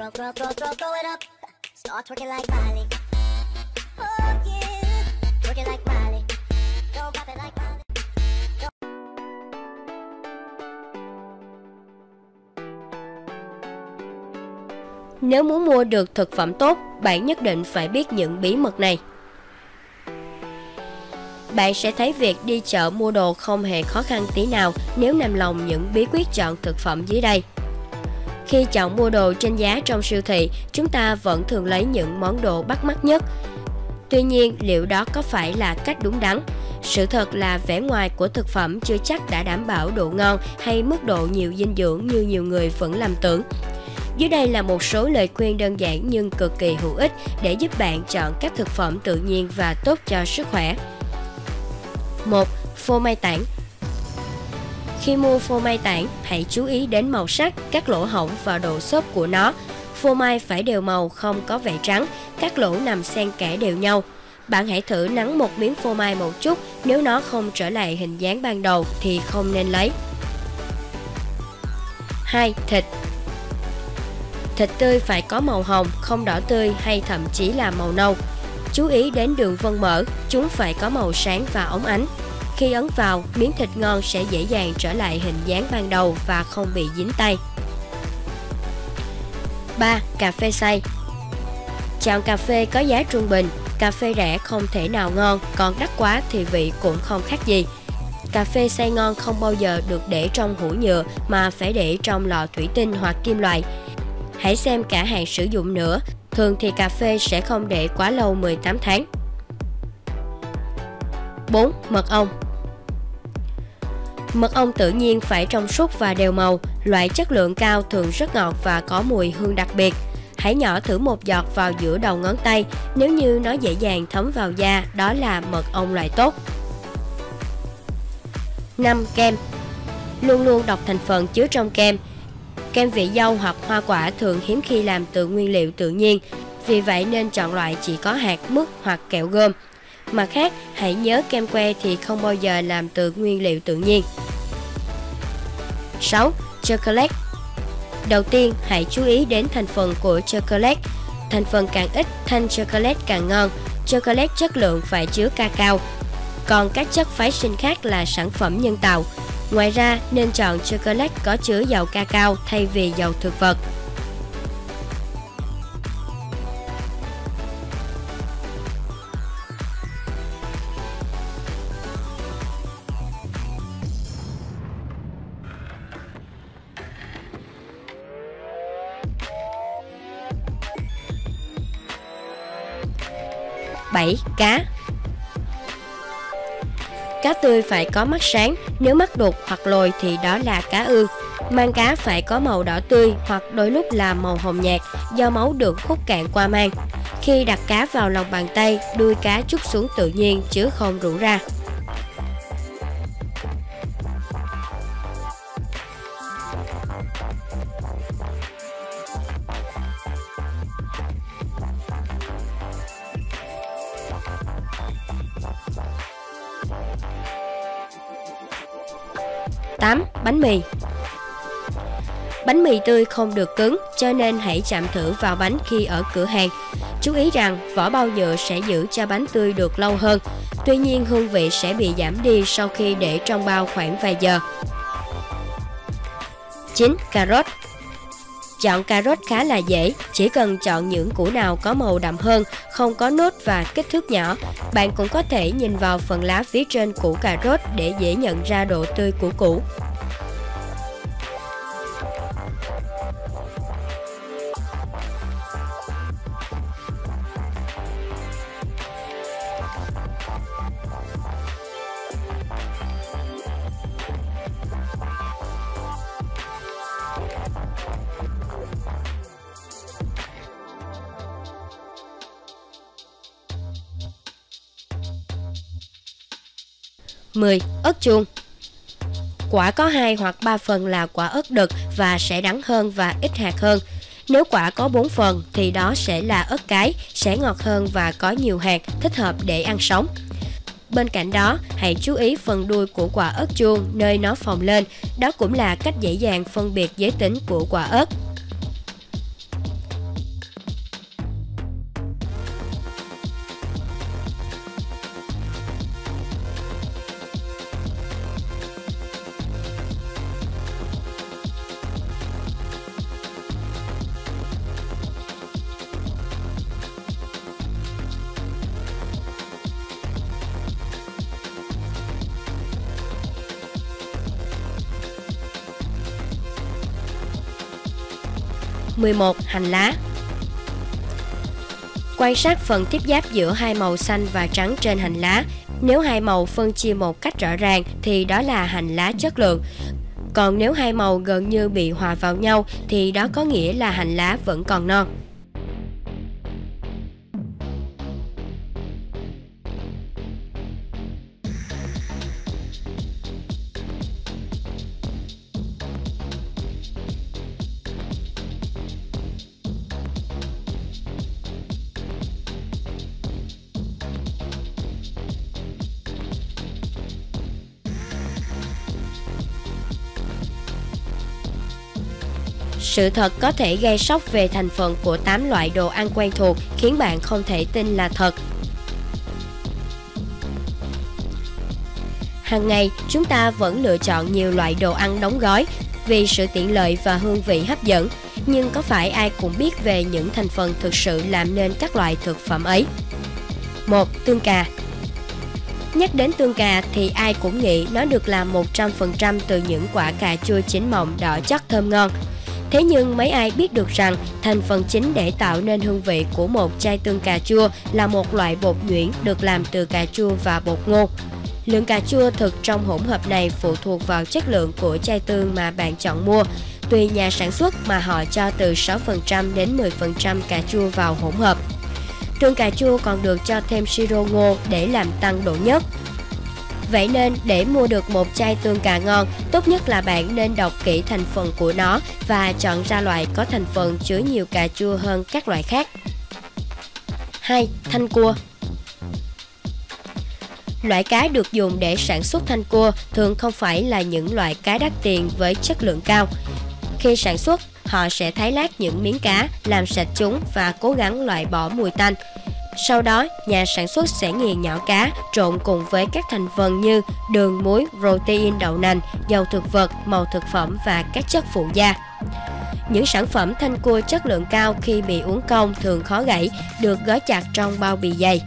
Throw it up, start twerking like Miley. Oh yeah, twerking like Miley. Don't pop it like Miley. Nếu muốn mua được thực phẩm tốt, bạn nhất định phải biết những bí mật này. Bạn sẽ thấy việc đi chợ mua đồ không hề khó khăn tí nào nếu nằm lòng những bí quyết chọn thực phẩm dưới đây. Khi chọn mua đồ trên giá trong siêu thị, chúng ta vẫn thường lấy những món đồ bắt mắt nhất. Tuy nhiên, liệu đó có phải là cách đúng đắn? Sự thật là vẻ ngoài của thực phẩm chưa chắc đã đảm bảo độ ngon hay mức độ nhiều dinh dưỡng như nhiều người vẫn lầm tưởng. Dưới đây là một số lời khuyên đơn giản nhưng cực kỳ hữu ích để giúp bạn chọn các thực phẩm tự nhiên và tốt cho sức khỏe. 1. Phô mai tản. Khi mua phô mai tản, hãy chú ý đến màu sắc, các lỗ hổng và độ xốp của nó. Phô mai phải đều màu, không có vẻ trắng, các lỗ nằm xen kẽ đều nhau. Bạn hãy thử nắn một miếng phô mai một chút, nếu nó không trở lại hình dáng ban đầu thì không nên lấy. 2. Thịt. Thịt tươi phải có màu hồng, không đỏ tươi hay thậm chí là màu nâu. Chú ý đến đường vân mỡ, chúng phải có màu sáng và óng ánh. Khi ấn vào, miếng thịt ngon sẽ dễ dàng trở lại hình dáng ban đầu và không bị dính tay. 3. Cà phê xay. Chọn cà phê có giá trung bình, cà phê rẻ không thể nào ngon, còn đắt quá thì vị cũng không khác gì. Cà phê xay ngon không bao giờ được để trong hũ nhựa mà phải để trong lọ thủy tinh hoặc kim loại. Hãy xem cả hạn sử dụng nữa, thường thì cà phê sẽ không để quá lâu 18 tháng. 4. Mật ong. Mật ong tự nhiên phải trong suốt và đều màu, loại chất lượng cao thường rất ngọt và có mùi hương đặc biệt. Hãy nhỏ thử một giọt vào giữa đầu ngón tay, nếu như nó dễ dàng thấm vào da, đó là mật ong loại tốt. 5. Kem. Luôn luôn đọc thành phần chứa trong kem. Kem vị dâu hoặc hoa quả thường hiếm khi làm từ nguyên liệu tự nhiên, vì vậy nên chọn loại chỉ có hạt, mứt hoặc kẹo gom. Mặt khác, hãy nhớ kem que thì không bao giờ làm từ nguyên liệu tự nhiên. 6. Chocolate. Đầu tiên, hãy chú ý đến thành phần của chocolate. Thành phần càng ít, thanh chocolate càng ngon. Chocolate chất lượng phải chứa cacao, còn các chất phái sinh khác là sản phẩm nhân tạo. Ngoài ra, nên chọn chocolate có chứa dầu cacao thay vì dầu thực vật. Cá. Cá tươi phải có mắt sáng, nếu mắt đục hoặc lồi thì đó là cá ương. Mang cá phải có màu đỏ tươi hoặc đôi lúc là màu hồng nhạt, do máu được hút cạn qua mang. Khi đặt cá vào lòng bàn tay, đuôi cá trút xuống tự nhiên chứ không rũ ra. 8. Bánh mì. Bánh mì tươi không được cứng, cho nên hãy chạm thử vào bánh khi ở cửa hàng. Chú ý rằng vỏ bao nhựa sẽ giữ cho bánh tươi được lâu hơn, tuy nhiên hương vị sẽ bị giảm đi sau khi để trong bao khoảng vài giờ. 9. Cà rốt. Chọn cà rốt khá là dễ, chỉ cần chọn những củ nào có màu đậm hơn, không có nốt và kích thước nhỏ. Bạn cũng có thể nhìn vào phần lá phía trên củ cà rốt để dễ nhận ra độ tươi của củ. 10. Ớt chuông. Quả có 2 hoặc 3 phần là quả ớt đực và sẽ đắng hơn và ít hạt hơn. Nếu quả có 4 phần thì đó sẽ là ớt cái, sẽ ngọt hơn và có nhiều hạt, thích hợp để ăn sống. Bên cạnh đó, hãy chú ý phần đuôi của quả ớt chuông nơi nó phồng lên, đó cũng là cách dễ dàng phân biệt giới tính của quả ớt. 11. Hành lá. Quan sát phần tiếp giáp giữa hai màu xanh và trắng trên hành lá. Nếu hai màu phân chia một cách rõ ràng thì đó là hành lá chất lượng. Còn nếu hai màu gần như bị hòa vào nhau thì đó có nghĩa là hành lá vẫn còn non. Sự thật có thể gây sốc về thành phần của 8 loại đồ ăn quen thuộc, khiến bạn không thể tin là thật. Hàng ngày, chúng ta vẫn lựa chọn nhiều loại đồ ăn đóng gói vì sự tiện lợi và hương vị hấp dẫn. Nhưng có phải ai cũng biết về những thành phần thực sự làm nên các loại thực phẩm ấy? 1. Tương cà. Nhắc đến tương cà thì ai cũng nghĩ nó được làm 100% từ những quả cà chua chín mọng đỏ chót thơm ngon. Thế nhưng mấy ai biết được rằng thành phần chính để tạo nên hương vị của một chai tương cà chua là một loại bột nhuyễn được làm từ cà chua và bột ngô. Lượng cà chua thực trong hỗn hợp này phụ thuộc vào chất lượng của chai tương mà bạn chọn mua. Tùy nhà sản xuất mà họ cho từ 6% đến 10% cà chua vào hỗn hợp. Tương cà chua còn được cho thêm siro ngô để làm tăng độ nhớt. Vậy nên, để mua được một chai tương cà ngon, tốt nhất là bạn nên đọc kỹ thành phần của nó và chọn ra loại có thành phần chứa nhiều cà chua hơn các loại khác. 2. Thanh cua. Loại cá được dùng để sản xuất thanh cua thường không phải là những loại cá đắt tiền với chất lượng cao. Khi sản xuất, họ sẽ thái lát những miếng cá, làm sạch chúng và cố gắng loại bỏ mùi tanh. Sau đó, nhà sản xuất sẽ nghiền nhỏ cá, trộn cùng với các thành phần như đường, muối, protein đậu nành, dầu thực vật, màu thực phẩm và các chất phụ gia. Những sản phẩm thanh cua chất lượng cao khi bị uốn cong thường khó gãy, được gói chặt trong bao bì dày.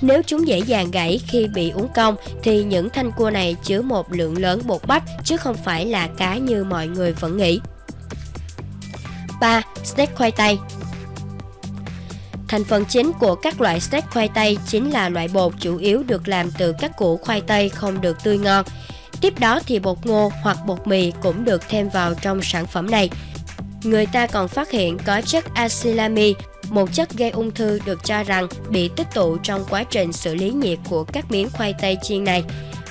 Nếu chúng dễ dàng gãy khi bị uốn cong thì những thanh cua này chứa một lượng lớn bột bắp chứ không phải là cá như mọi người vẫn nghĩ. 3. Snack khoai tây. Thành phần chính của các loại snack khoai tây chính là loại bột chủ yếu được làm từ các củ khoai tây không được tươi ngon. Tiếp đó thì bột ngô hoặc bột mì cũng được thêm vào trong sản phẩm này. Người ta còn phát hiện có chất acylami, một chất gây ung thư được cho rằng bị tích tụ trong quá trình xử lý nhiệt của các miếng khoai tây chiên này.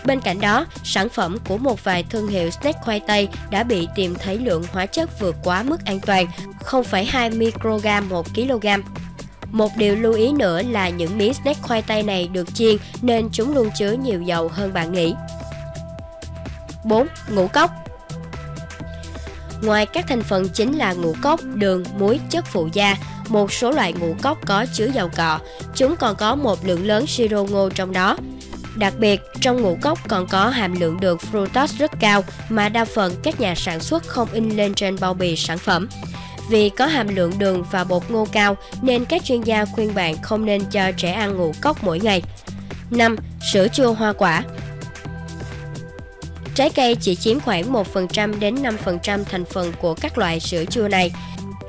Bên cạnh đó, sản phẩm của một vài thương hiệu snack khoai tây đã bị tìm thấy lượng hóa chất vượt quá mức an toàn, 0,2 microgram 1 kg. Một điều lưu ý nữa là những miếng snack khoai tây này được chiên nên chúng luôn chứa nhiều dầu hơn bạn nghĩ. 4. Ngũ cốc. Ngoài các thành phần chính là ngũ cốc, đường, muối, chất phụ gia, một số loại ngũ cốc có chứa dầu cọ, chúng còn có một lượng lớn siro ngô trong đó. Đặc biệt, trong ngũ cốc còn có hàm lượng đường fructose rất cao mà đa phần các nhà sản xuất không in lên trên bao bì sản phẩm. Vì có hàm lượng đường và bột ngô cao nên các chuyên gia khuyên bạn không nên cho trẻ ăn ngũ cốc mỗi ngày. 5. Sữa chua hoa quả. Trái cây chỉ chiếm khoảng 1% đến 5% thành phần của các loại sữa chua này.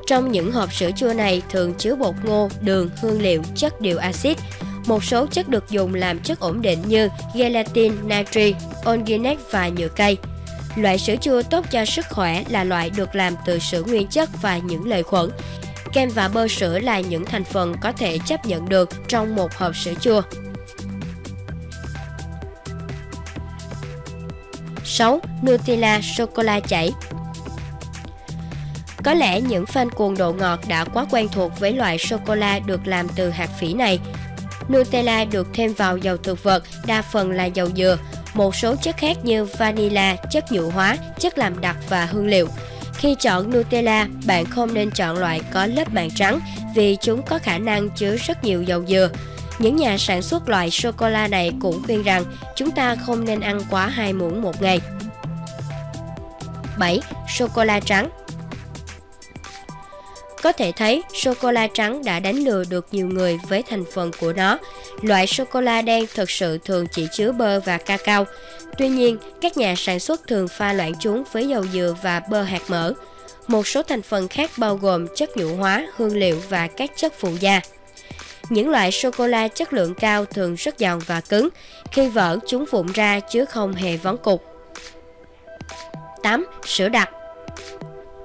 Trong những hộp sữa chua này thường chứa bột ngô, đường, hương liệu, chất điều axit. Một số chất được dùng làm chất ổn định như gelatin, natri, onginate và nhựa cây. Loại sữa chua tốt cho sức khỏe là loại được làm từ sữa nguyên chất và những lợi khuẩn. Kem và bơ sữa là những thành phần có thể chấp nhận được trong một hộp sữa chua. 6. Nutella sô-cô-la chảy. Có lẽ những fan cuồng độ ngọt đã quá quen thuộc với loại sô-cô-la được làm từ hạt phỉ này. Nutella được thêm vào dầu thực vật, đa phần là dầu dừa, một số chất khác như vanilla, chất nhựa hóa, chất làm đặc và hương liệu. Khi chọn Nutella, bạn không nên chọn loại có lớp màng trắng vì chúng có khả năng chứa rất nhiều dầu dừa. Những nhà sản xuất loại sô-cô-la này cũng khuyên rằng chúng ta không nên ăn quá 2 muỗng một ngày. 7. Sô-cô-la trắng. Có thể thấy, sô-cô-la trắng đã đánh lừa được nhiều người với thành phần của nó. Loại sô-cô-la đen thực sự thường chỉ chứa bơ và cacao. Tuy nhiên, các nhà sản xuất thường pha loãng chúng với dầu dừa và bơ hạt mỡ. Một số thành phần khác bao gồm chất nhũ hóa, hương liệu và các chất phụ gia. Những loại sô-cô-la chất lượng cao thường rất giòn và cứng, khi vỡ chúng vụn ra chứ không hề vón cục. 8. Sữa đặc.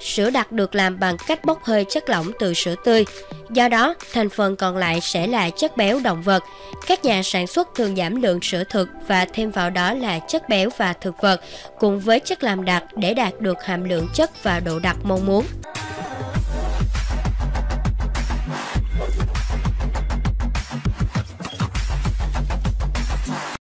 Sữa đặc được làm bằng cách bốc hơi chất lỏng từ sữa tươi. Do đó, thành phần còn lại sẽ là chất béo động vật. Các nhà sản xuất thường giảm lượng sữa thực và thêm vào đó là chất béo và thực vật cùng với chất làm đặc để đạt được hàm lượng chất và độ đặc mong muốn.